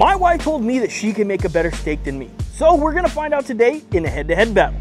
My wife told me that she can make a better steak than me, so we're gonna find out today in a head-to-head battle.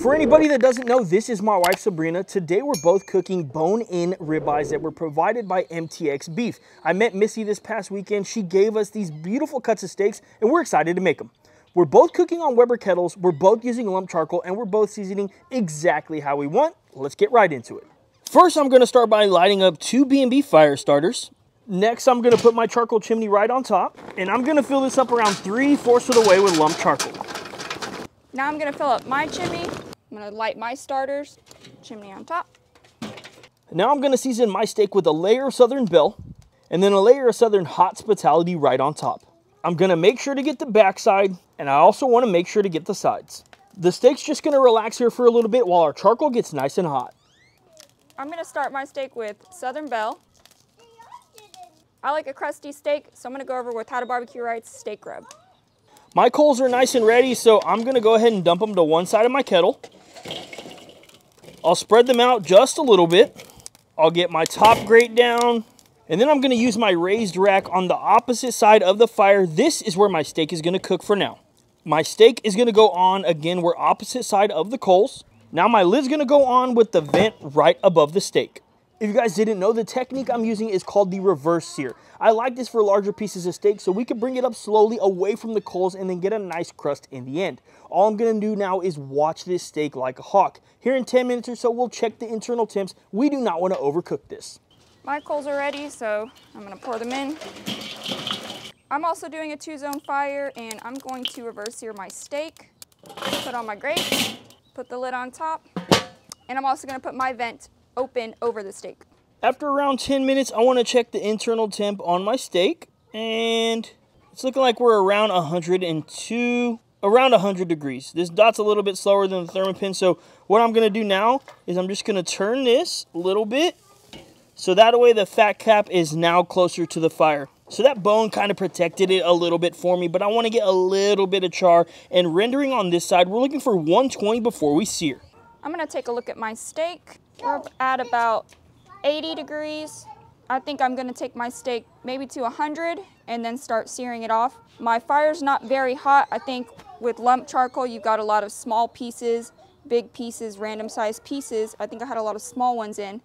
For anybody that doesn't know, this is my wife, Sabrina. Today we're both cooking bone-in ribeyes that were provided by MTX Beef. I met Missy this past weekend. She gave us these beautiful cuts of steaks, and we're excited to make them. We're both cooking on Weber kettles, we're both using lump charcoal, and we're both seasoning exactly how we want. Let's get right into it. First, I'm gonna start by lighting up two B&B fire starters. Next, I'm gonna put my charcoal chimney right on top, and I'm gonna fill this up around 3/4 of the way with lump charcoal. Now I'm gonna fill up my chimney. I'm gonna light my starters, chimney on top. Now I'm gonna season my steak with a layer of Southern Belle and then a layer of Southern Hospitality right on top. I'm gonna make sure to get the backside, and I also wanna make sure to get the sides. The steak's just gonna relax here for a little bit while our charcoal gets nice and hot. I'm gonna start my steak with Southern Belle. I like a crusty steak, so I'm gonna go over with How to Barbecue Right's steak rub. My coals are nice and ready, so I'm gonna go ahead and dump them to one side of my kettle. I'll spread them out just a little bit. I'll get my top grate down, and then I'm gonna use my raised rack on the opposite side of the fire. This is where my steak is gonna cook for now. My steak is gonna go on, again, we're opposite side of the coals. Now my lid's gonna go on with the vent right above the steak. If you guys didn't know, the technique I'm using is called the reverse sear. I like this for larger pieces of steak so we can bring it up slowly away from the coals and then get a nice crust in the end. All I'm gonna do now is watch this steak like a hawk. Here in 10 minutes or so, we'll check the internal temps. We do not wanna overcook this. My coals are ready, so I'm gonna pour them in. I'm also doing a 2-zone fire, and I'm going to reverse sear my steak. Put on my grate, put the lid on top, and I'm also gonna put my vent open over the steak. After around 10 minutes, I want to check the internal temp on my steak, and it's looking like we're around 100 degrees. This dot's a little bit slower than the Thermapen, so what I'm going to do now is I'm just going to turn this a little bit, so that way the fat cap is now closer to the fire. So that bone kind of protected it a little bit for me, but I want to get a little bit of char, and rendering on this side, we're looking for 120 before we sear. I'm going to take a look at my steak. We're at about 80 degrees. I think I'm gonna take my steak maybe to 100 and then start searing it off. My fire's not very hot. I think with lump charcoal, you've got a lot of small pieces, big pieces, random sized pieces. I think I had a lot of small ones in.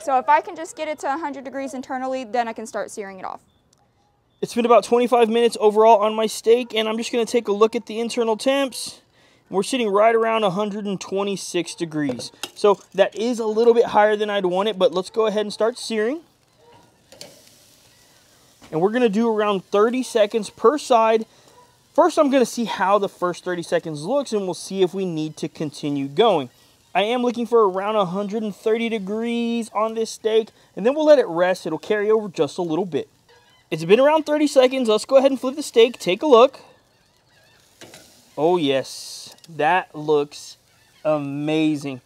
So if I can just get it to 100 degrees internally, then I can start searing it off. It's been about 25 minutes overall on my steak, and I'm just gonna take a look at the internal temps. We're sitting right around 126 degrees. So that is a little bit higher than I'd want it, but let's go ahead and start searing. And we're gonna do around 30 seconds per side. First, I'm gonna see how the first 30 seconds looks, and we'll see if we need to continue going. I am looking for around 130 degrees on this steak, and then we'll let it rest. It'll carry over just a little bit. It's been around 30 seconds. Let's go ahead and flip the steak, take a look. Oh yes, that looks amazing.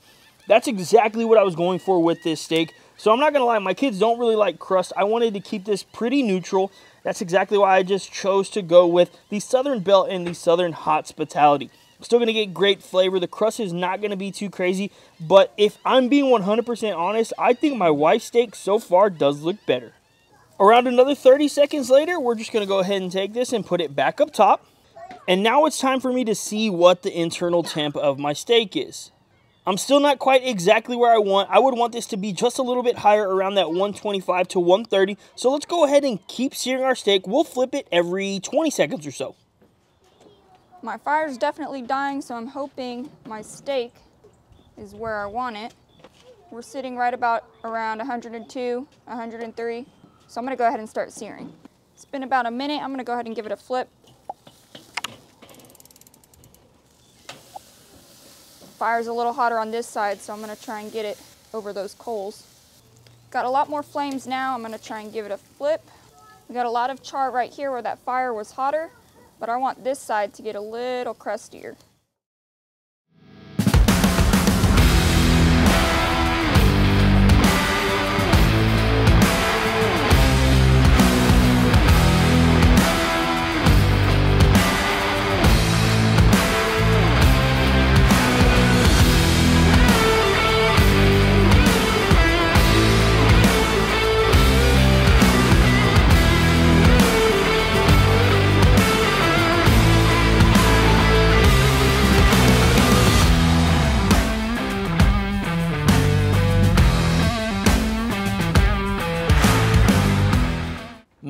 That's exactly what I was going for with this steak. So I'm not gonna lie, my kids don't really like crust. I wanted to keep this pretty neutral. That's exactly why I just chose to go with the Southern Belle and the Southern Hospitality. I'm still gonna get great flavor. The crust is not gonna be too crazy, but if I'm being 100% honest, I think my wife's steak so far does look better. Around another 30 seconds later, we're just gonna go ahead and take this and put it back up top. And now it's time for me to see what the internal temp of my steak is. I'm still not quite exactly where I want. I would want this to be just a little bit higher, around that 125 to 130. So let's go ahead and keep searing our steak. We'll flip it every 20 seconds or so. My fire's definitely dying, so I'm hoping my steak is where I want it. We're sitting right about around 102, 103. So I'm gonna go ahead and start searing. It's been about a minute. I'm gonna go ahead and give it a flip. Fire's a little hotter on this side, so I'm gonna try and get it over those coals. Got a lot more flames now. I'm gonna try and give it a flip. We got a lot of char right here where that fire was hotter, but I want this side to get a little crustier.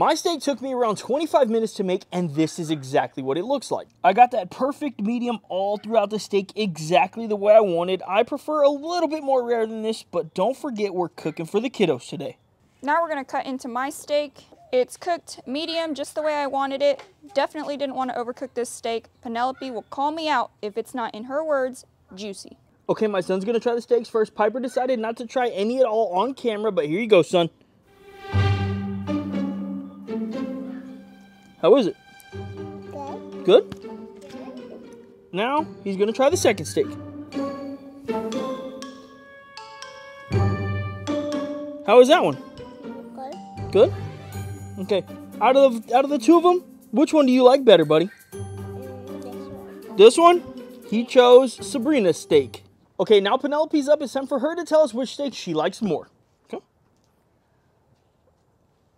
My steak took me around 25 minutes to make, and this is exactly what it looks like. I got that perfect medium all throughout the steak exactly the way I wanted. I prefer a little bit more rare than this, but don't forget we're cooking for the kiddos today. Now we're gonna cut into my steak. It's cooked medium, just the way I wanted it. Definitely didn't want to overcook this steak. Penelope will call me out if it's not, in her words, juicy. Okay, my son's gonna try the steaks first. Piper decided not to try any at all on camera, but here you go, son. How is it? Good. Good? Now, he's gonna try the second steak. How is that one? Good. Good? Okay. Out of the two of them, which one do you like better, buddy? This one? He chose Sabrina's steak. Okay, now Penelope's up. It's time for her to tell us which steak she likes more. Okay.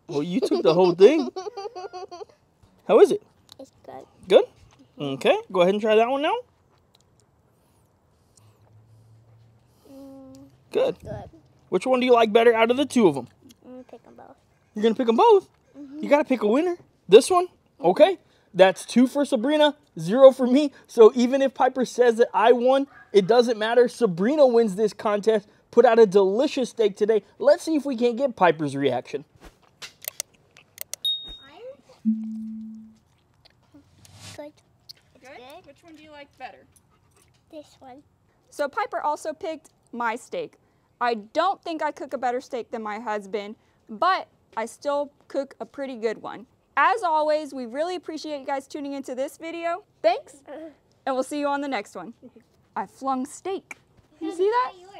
Well, you took the whole thing. How is it? It's good. Good? Okay, go ahead and try that one now. Good. Good. Which one do you like better out of the two of them? I'm gonna pick them both. You're gonna pick them both? Mm-hmm. You gotta pick a winner. This one? Okay. That's 2 for Sabrina, 0 for me. So even if Piper says that I won, it doesn't matter. Sabrina wins this contest. Put out a delicious steak today. Let's see if we can't get Piper's reaction. Good. Good? Good. Which one do you like better? This one. So Piper also picked my steak. I don't think I cook a better steak than my husband, but I still cook a pretty good one. As always, we really appreciate you guys tuning into this video. Thanks, and we'll see you on the next one. I flung steak. You see that?